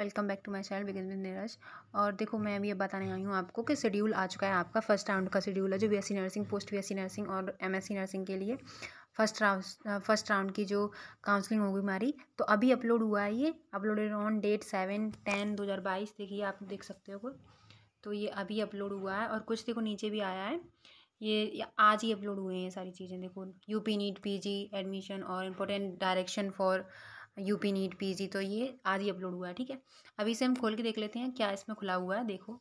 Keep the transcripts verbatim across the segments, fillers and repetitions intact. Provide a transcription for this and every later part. Welcome back to my channel begin with Neeraj. और देखो मैं अभी ये बताने आई हूँ आपको कि शेड्यूल आ चुका है आपका, फर्स्ट राउंड का शेड्यूल है जो BSc nursing, post BSc nursing और एमएससी नर्सिंग के लिए फर्स्ट राउंड फर्स्ट राउंड की जो काउंसलिंग होगी हमारी, तो अभी अपलोड हुआ है ये, uploaded on date seven ten दो हज़ार बाईस देखिए आप देख सकते हो, तो ये अभी अपलोड हुआ है। और कुछ देखो नीचे भी आया है, ये आज ही अपलोड हुए हैं सारी चीज़ें। देखो यूपी नीट पीजी एडमिशन और important direction for UP NEET PG, तो ये आज ही अपलोड हुआ है। ठीक है, अभी से हम खोल के देख लेते हैं क्या इसमें खुला हुआ है। देखो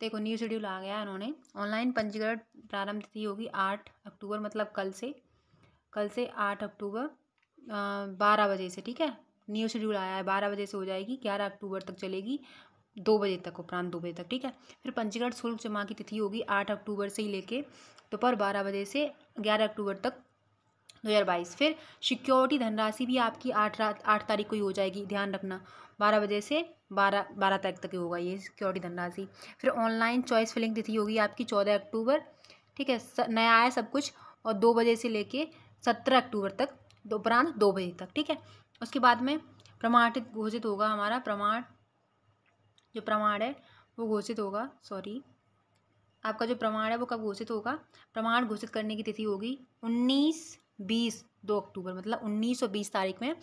देखो न्यू शेड्यूल आ गया है, उन्होंने ऑनलाइन पंजीकरण प्रारंभ तिथि होगी आठ अक्टूबर, मतलब कल से कल से आठ अक्टूबर बारह बजे से। ठीक है, न्यू शेड्यूल आया है, बारह बजे से हो जाएगी, ग्यारह अक्टूबर तक चलेगी, दो बजे तक, उपरांत दो बजे तक। ठीक है, फिर पंजीकरण शुल्क जमा की तिथि होगी आठ अक्टूबर से ही लेके दोपहर बारह बजे से ग्यारह अक्टूबर तक दो हज़ार बाईस। फिर सिक्योरिटी धनराशि भी आपकी आठ रात आठ तारीख को ही हो जाएगी, ध्यान रखना, बारह बजे से बारह बारह तारीख तक ही होगा ये सिक्योरिटी धनराशि। फिर ऑनलाइन चॉइस फिलिंग तिथि होगी आपकी चौदह अक्टूबर। ठीक है, नया आया सब कुछ, और दो बजे से लेके सत्रह अक्टूबर तक, दोपहर दो बजे तक। ठीक है, उसके बाद में प्रमाणित घोषित होगा हमारा प्रमाण, जो प्रमाण है वो घोषित होगा, सॉरी आपका जो प्रमाण है वो कब घोषित होगा, प्रमाण घोषित करने की तिथि होगी उन्नीस बीस दो अक्टूबर, मतलब उन्नीस और बीस तारीख में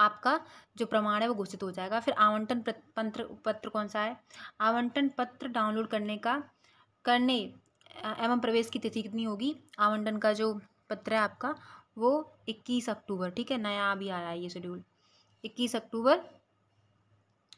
आपका जो प्रमाण है वो घोषित हो जाएगा। फिर आवंटन पत्र पत्र कौन सा है, आवंटन पत्र डाउनलोड करने का करने एवं प्रवेश की तिथि कितनी होगी, आवंटन का जो पत्र है आपका वो इक्कीस अक्टूबर। ठीक है, नया अभी आया है ये शेड्यूल, इक्कीस अक्टूबर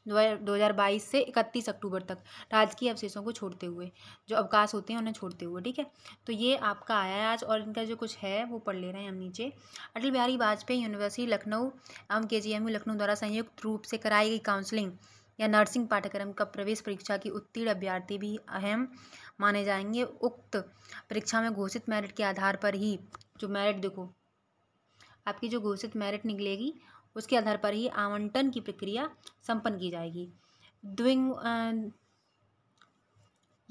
दो हज़ार बाईस से इकतीस अक्टूबर तक, राजकीय अवशेषों को छोड़ते हुए, जो अवकाश होते हैं उन्हें छोड़ते हुए। ठीक है, तो ये आपका आया है आज, और इनका जो कुछ है वो पढ़ ले रहे हैं हम नीचे। अटल बिहारी वाजपेयी यूनिवर्सिटी लखनऊ एवं K G M you Lucknow द्वारा संयुक्त रूप से कराई गई काउंसलिंग या नर्सिंग पाठ्यक्रम का प्रवेश परीक्षा की उत्तीर्ण अभ्यर्थी भी अहम माने जाएंगे। उक्त परीक्षा में घोषित मेरिट के आधार पर ही, जो मेरिट देखो आपकी जो घोषित मेरिट निकलेगी उसके आधार पर ही आवंटन की प्रक्रिया संपन्न की जाएगी। द्विंग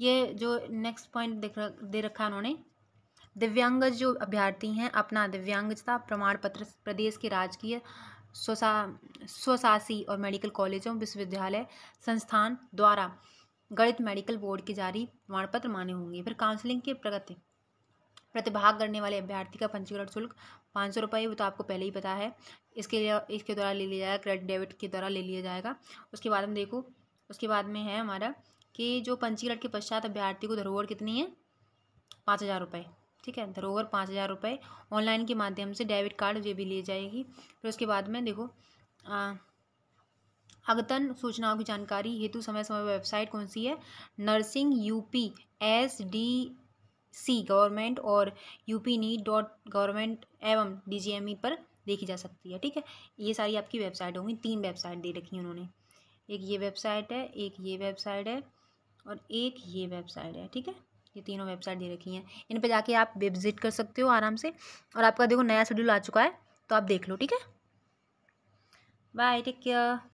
ये जो नेक्स्ट पॉइंट दे रखा है उन्होंने, दिव्यांग जो अभ्यर्थी हैं अपना दिव्यांगता प्रमाण पत्र प्रदेश के राजकीय स्वसा स्वशासी और मेडिकल कॉलेजों विश्वविद्यालय संस्थान द्वारा गठित मेडिकल बोर्ड के जारी प्रमाण पत्र माने होंगे। फिर काउंसलिंग के प्रगति प्रतिभाग करने वाले अभ्यर्थी का पंजीकरण शुल्क पाँच सौ रुपये, वो तो आपको पहले ही पता है, इसके लिए इसके द्वारा ले लिया जाएगा, क्रेडिट डेबिट के द्वारा ले लिया जाएगा। उसके बाद में देखो, उसके बाद में है हमारा कि जो पंजीकरण के पश्चात अभ्यर्थी को धरोहर कितनी है, पाँच हज़ार रुपये। ठीक है, धरोहर पाँच हज़ार रुपये ऑनलाइन के माध्यम से डेबिट कार्ड ये भी ली जाएगी। फिर उसके बाद में देखो आ, अद्यतन सूचनाओं की जानकारी हेतु समय समय वेबसाइट कौन सी है, nursing UP S D C government और यूपी नीट डॉट गवर्नमेंट एवं डी जी एम ई पर देखी जा सकती है। ठीक है, ये सारी आपकी वेबसाइट होंगी, तीन वेबसाइट दे रखी है उन्होंने, एक ये वेबसाइट है, एक ये वेबसाइट है और एक ये वेबसाइट है। ठीक है, ये तीनों वेबसाइट दे रखी हैं, इन पर जाके आप विजिट कर सकते हो आराम से। और आपका देखो नया शेड्यूल आ चुका है, तो आप देख लो। ठीक है, बाय, टेक केयर।